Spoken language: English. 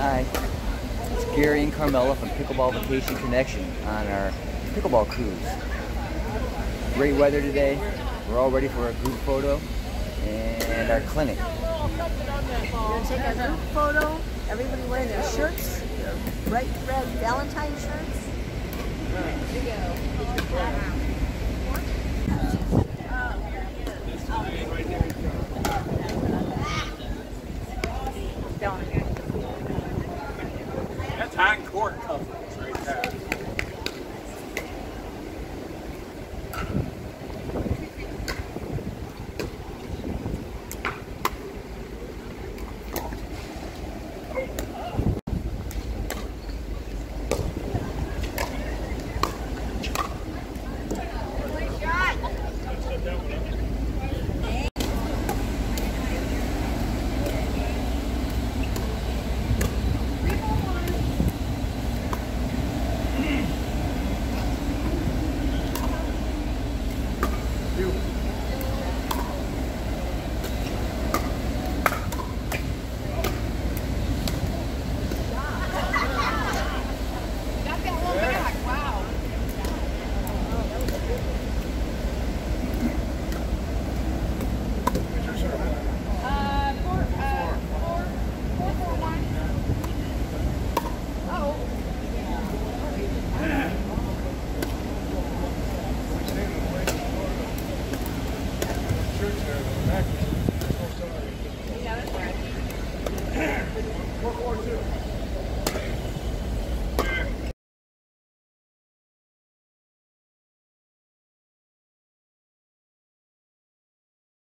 Hi, it's Gary and Carmela from Pickleball Vacation Connection on our pickleball cruise. Great weather today. We're all ready for a group photo and our clinic. We're going to take our group photo. Everybody wearing their shirts, bright red Valentine shirts. Here we go.